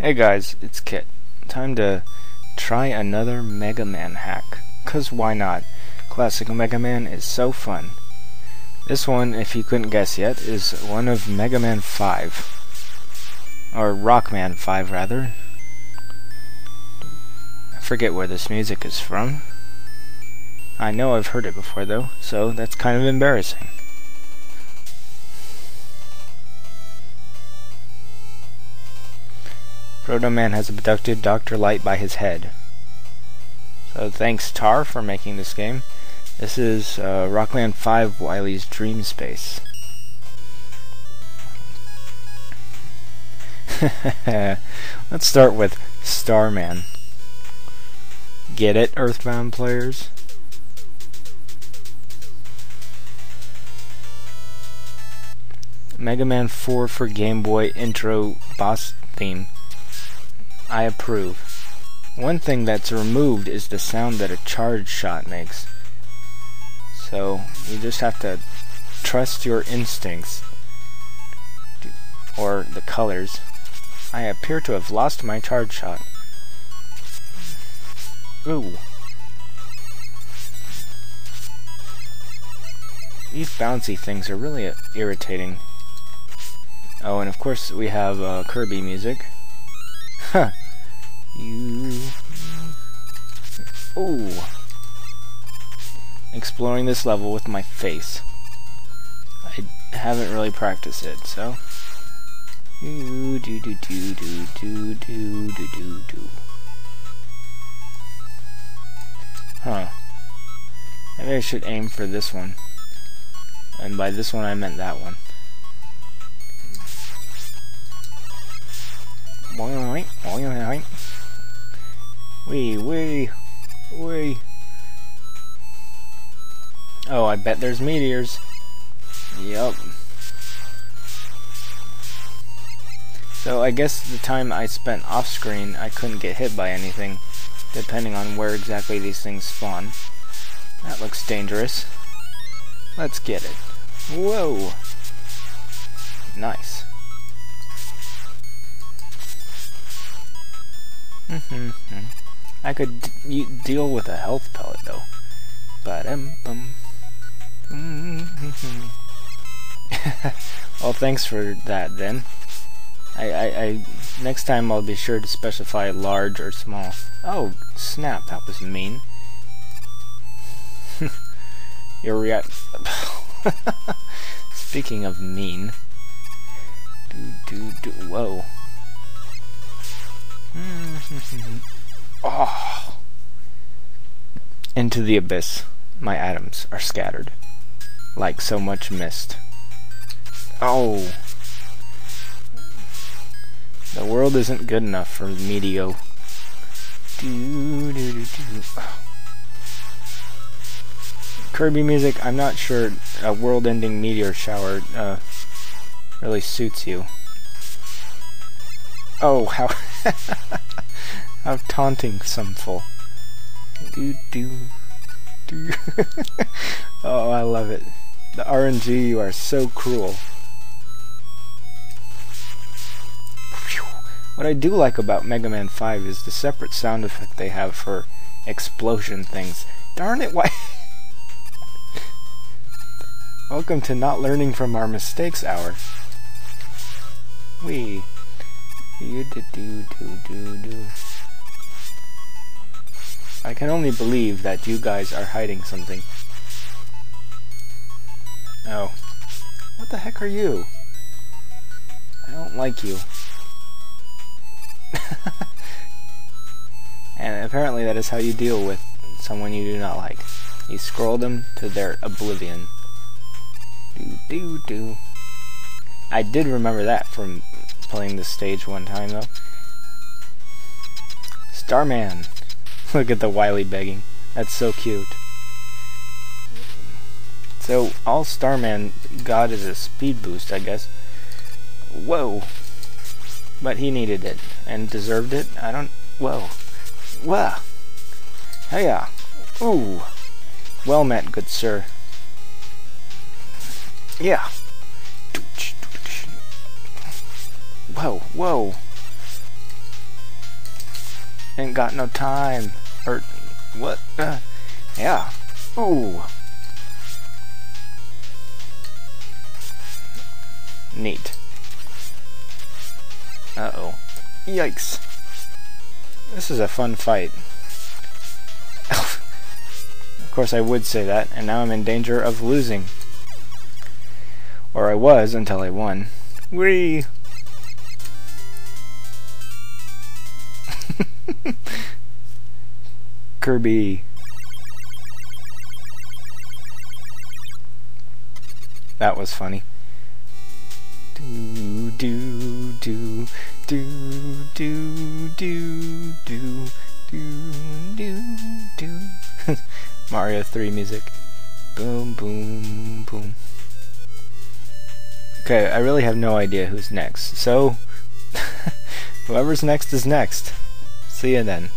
Hey guys, it's Kit. Time to try another Mega Man hack. Cause why not? Classic Mega Man is so fun. This one, if you couldn't guess yet, is one of Mega Man 5. Or Rockman 5 rather. I forget where this music is from. I know I've heard it before though, so that's kind of embarrassing. Proto Man has abducted Dr. Light by his head. So thanks Tar for making this game. This is Rockland 5 Wily's Dream Space. Let's start with Starman. Get it, Earthbound players? Mega Man 4 for Game Boy intro boss theme. I approve. One thing that's removed is the sound that a charge shot makes. So you just have to trust your instincts or the colors. I appear to have lost my charge shot. Ooh. These bouncy things are really irritating. Oh, and of course we have Kirby music. Huh. You. Ooh. Exploring this level with my face. I haven't really practiced it, so. Do do do do do do do do do. Huh. Maybe I should aim for this one. And by this one I meant that one. Wee wee wee. Oh, I bet there's meteors. Yup. So I guess the time I spent off screen I couldn't get hit by anything, depending on where exactly these things spawn. That looks dangerous. Let's get it. Whoa! Nice. I could deal with a health pellet though. Well, thanks for that then. I next time I'll be sure to specify large or small. Oh snap! That was mean. Your react. Speaking of mean. Whoa. Oh. Into the abyss, my atoms are scattered, like so much mist. Oh, the world isn't good enough for Meteo. Kirby music. I'm not sure a world-ending meteor shower really suits you. Oh, how. How taunting someful. Doo doo doo. Oh, I love it. The RNG, you are so cruel. Phew. What I do like about Mega Man 5 is the separate sound effect they have for explosion things. Darn it, why? Welcome to Not Learning From Our Mistakes Hour. Wee. You do do do do do. I can only believe that you guys are hiding something. Oh. What the heck are you? I don't like you. And apparently that is how you deal with someone you do not like. You scroll them to their oblivion. Do do do. I did remember that from playing this stage one time though. Starman. Look at the Wily begging. That's so cute. So all Starman got is a speed boost, I guess. Whoa. But he needed it and deserved it. I don't. Whoa. Whoa. Heya. Ooh. Well met, good sir. Yeah. Whoa, whoa. Ain't got no time. Or what? Yeah. Ooh. Neat. Uh-oh. Yikes. This is a fun fight. Of course I would say that, and now I'm in danger of losing. Or I was until I won. Whee! Kirby. That was funny. Do do do do do do do do do. Mario 3 music. Boom boom boom. Okay, I really have no idea who's next, so whoever's next is next. See ya then.